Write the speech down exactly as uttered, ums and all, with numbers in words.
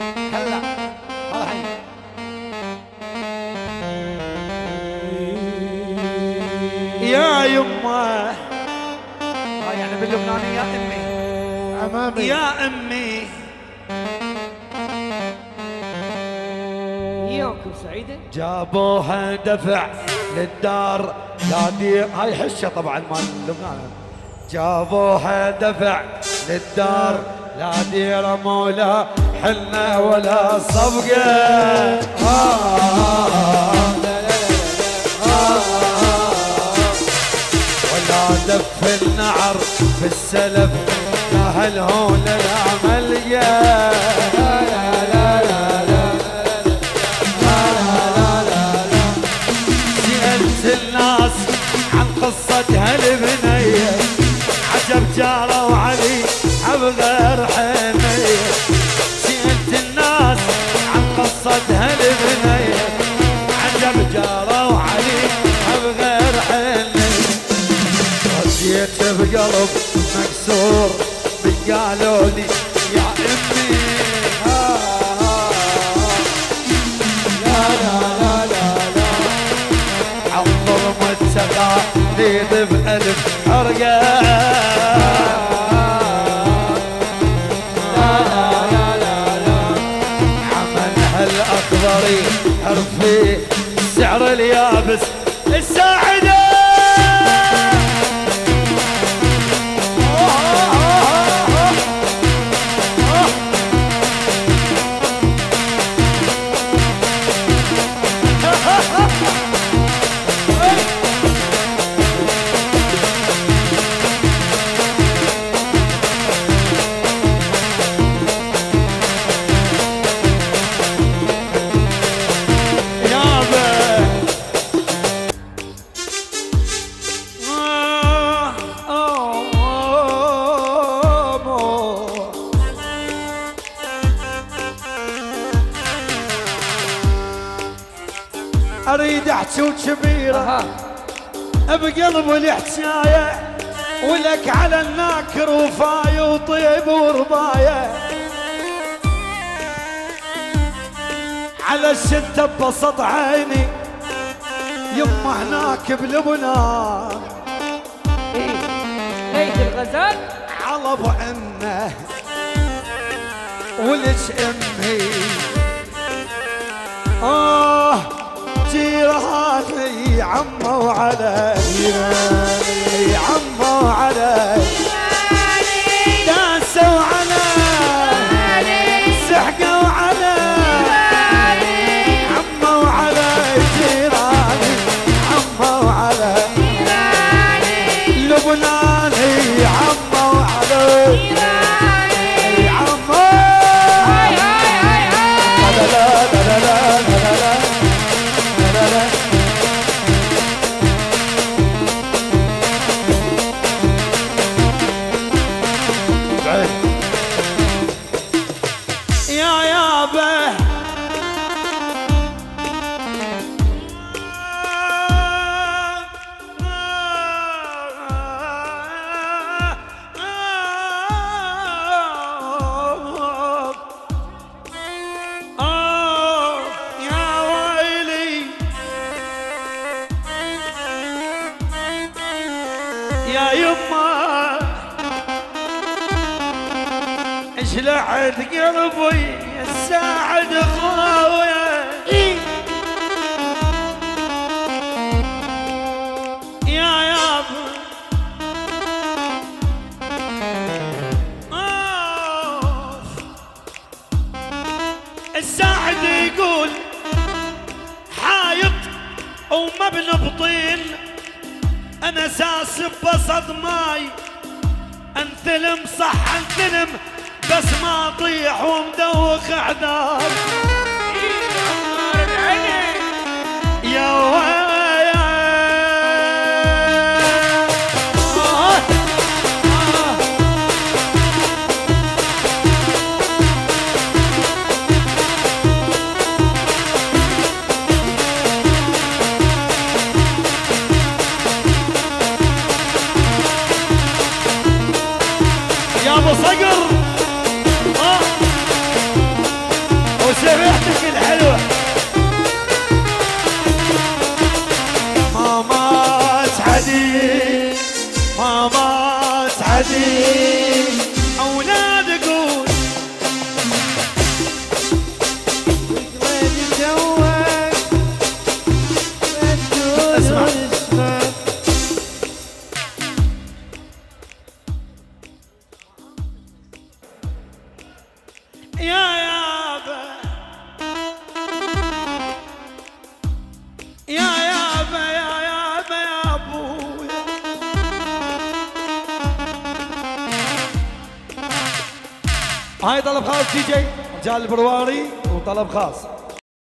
هلا مرحبا. يا يمه اه يعني باللبناني يا امي امامي يا امي. يومكم سعيده. جابوها دفع للدار نادي هاي حشه طبعا مال لبنان. جابوها دفع للدار لا دير مولا حلنا ولا صفقه. ولا دف النعر في السلف ما هالهون العمليه. سألت الناس عن قصه هالبنيه عجب جاره وعلي بغير حنيه. سئلت الناس عن قصة هالبنيه عجب جاره وعلي بغير حنيه. رديت بقلب مكسور من قالوا لي يا امي. لا لا لا لا لا عن ظلمة تقاليد بألف حرقة. عرفي سعر اليابس الساعده. اريد احكي وكبيره بقلب الحكايه ولك على الناكر وفاي وطيب وربايه. على الشده ببسط عيني يما هناك بلبنان. ليت الغزال على ابو امه ولج امي. اه جيراني عمه وعلي جيراني عمه وعلي داسوا علي سحقوا علي عمه وعلي جيراني عمه وعلي لبناني عمه وعلي. يا يما اشلعت قلبي الساعد خاويه. يا يابا الساعد يقول حايط ومبنى بطين أنا ساس ببسط ماي. أنثلم صح أنثلم بس ما أطيح ومدوخ أحذار. يا ويل يا ابو صقر. هاي طلب خاص دي جي جال البرواري وطلب خاص.